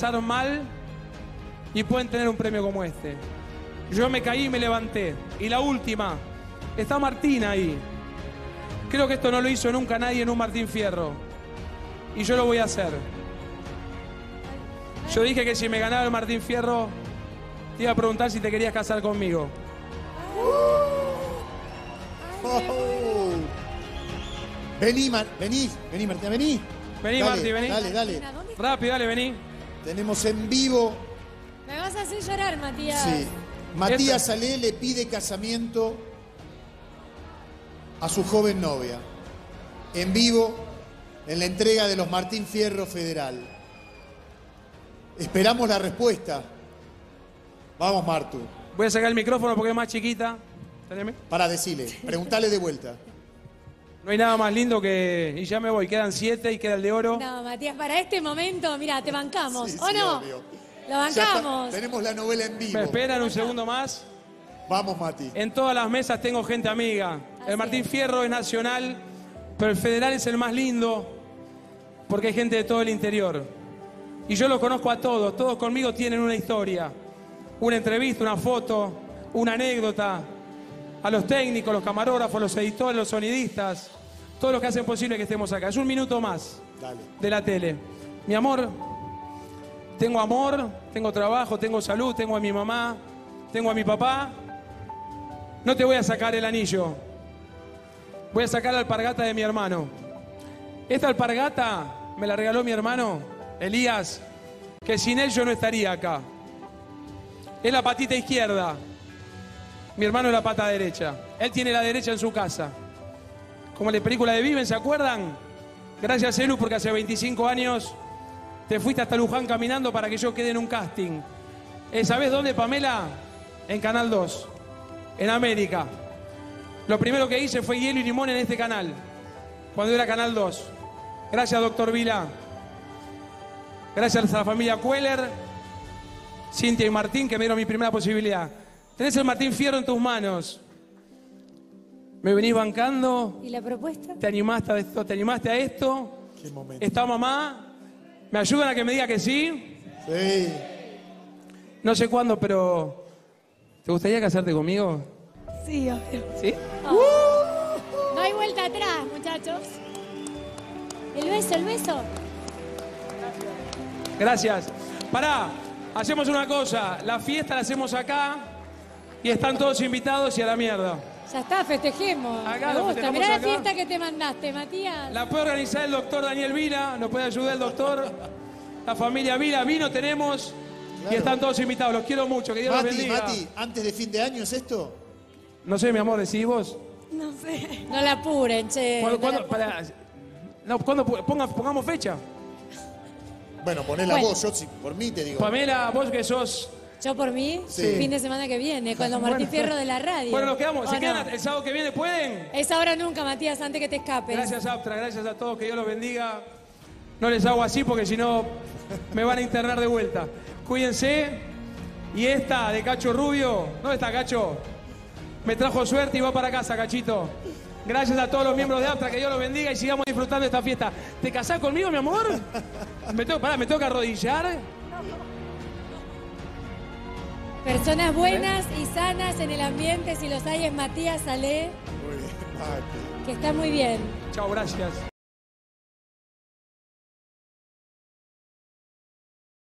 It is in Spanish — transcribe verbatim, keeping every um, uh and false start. comenzaron mal y pueden tener un premio como este. Yo me caí y me levanté. Y la última, está Martín ahí. Creo que esto no lo hizo nunca nadie en un Martín Fierro. Y yo lo voy a hacer. Yo dije que si me ganaba el Martín Fierro, te iba a preguntar si te querías casar conmigo. Oh. Vení, Mar vení, vení, Martín, vení. Vení, Martín, vení. Dale, dale. Rápido, dale, vení. Tenemos en vivo... Me vas a hacer llorar, Matías. Sí. Matías Alé le pide casamiento a su joven novia. En vivo, en la entrega de los Martín Fierro Federal. Esperamos la respuesta. Vamos, Martu. Voy a sacar el micrófono porque es más chiquita. Teneme. Para decirle, preguntale de vuelta. No hay nada más lindo que... Y ya me voy, quedan siete y queda el de oro. No, Matías, para este momento, mira, te bancamos, sí, ¿o sí, no? Obvio. Lo bancamos. Está, tenemos la novela en vivo. Me esperan un segundo más. Vamos, Mati. En todas las mesas tengo gente amiga. Así el Martín es. Fierro es nacional, pero el federal es el más lindo porque hay gente de todo el interior. Y yo los conozco a todos, todos conmigo tienen una historia. Una entrevista, una foto, una anécdota. A los técnicos, los camarógrafos, los editores, los sonidistas, todos los que hacen posible que estemos acá. Es un minuto más Dale. de la tele. Mi amor, tengo amor, tengo trabajo, tengo salud, tengo a mi mamá, tengo a mi papá. No te voy a sacar el anillo. Voy a sacar la alpargata de mi hermano. Esta alpargata me la regaló mi hermano, Elías, que sin él yo no estaría acá. Es la patita izquierda. Mi hermano es la pata derecha. Él tiene la derecha en su casa. Como en la película de Viven, ¿se acuerdan? Gracias, Elu, porque hace veinticinco años te fuiste hasta Luján caminando para que yo quede en un casting. ¿Sabés dónde, Pamela? En Canal dos. En América. Lo primero que hice fue hielo y limón en este canal. Cuando era Canal dos. Gracias, Doctor Vila. Gracias a la familia Kueller, Cintia y Martín, que me dieron mi primera posibilidad. Tenés el Martín Fierro en tus manos. Me venís bancando. ¿Y la propuesta? ¿Te animaste a esto? ¿Te animaste a esto? ¿Qué momento? ¿Está mamá? ¿Me ayudan a que me diga que sí? Sí. No sé cuándo, pero... ¿Te gustaría casarte conmigo? Sí, obvio. ¿Sí? Oh. Uh-huh. No hay vuelta atrás, muchachos. El beso, el beso. Gracias. Pará, hacemos una cosa. La fiesta la hacemos acá. Y están todos invitados y a la mierda. Ya está, festejemos. Acá Me gusta. Mirá acá. la fiesta que te mandaste, Matías. La puede organizar el doctor Daniel Vila, nos puede ayudar el doctor. La familia Vila, vino tenemos claro. y están todos invitados. Los quiero mucho, que Dios Mati, los bendiga. Mati, ¿antes de fin de año es esto? No sé, mi amor, ¿decís vos? No sé. No la apuren, che. ¿Cuándo, no cuándo, la apuren? Para, no, ¿cuándo ponga, pongamos fecha? Bueno, ponela bueno. vos, yo si, por mí te digo. Pamela, vos que sos... Yo por mí, sí. el fin de semana que viene, con los Martín bueno, Fierro de la radio. Bueno, nos quedamos. ¿Se no? quedan el sábado que viene? ¿Pueden? Es ahora nunca, Matías, antes que te escapes. Gracias, Aptra. Gracias a todos. Que Dios los bendiga. No les hago así porque si no me van a internar de vuelta. Cuídense. Y esta de Cacho Rubio. ¿Dónde está, Cacho? Me trajo suerte y va para casa, Cachito. Gracias a todos los miembros de Aptra. Que Dios los bendiga y sigamos disfrutando de esta fiesta. ¿Te casás conmigo, mi amor? ¿Me tengo, pará, ¿me tengo que arrodillar? Personas buenas y sanas en el ambiente, si los hay, es Matías Alé, que está muy bien. Chao, gracias.